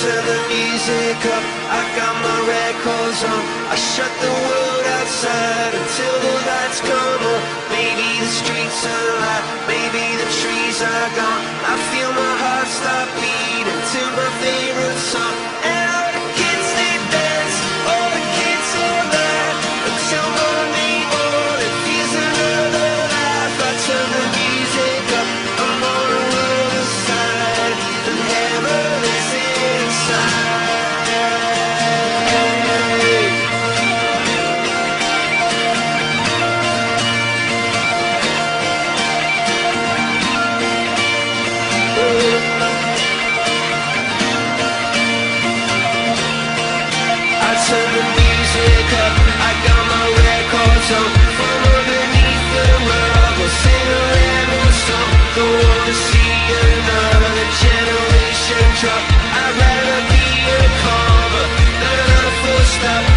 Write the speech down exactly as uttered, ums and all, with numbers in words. to the music up. I got my red clothes on. I shut the world outside until the lights come on. Maybe the streets are alive, maybe the trees are gone. I feel my heart stop beating to my favorite song. And all the kids, they dance, all the kids are alive. Until Monday morning, here's another life. I turn the music up, I'm on a world of sight, and heaven is inside. Generation drop. I'd rather be a cover than a full stop.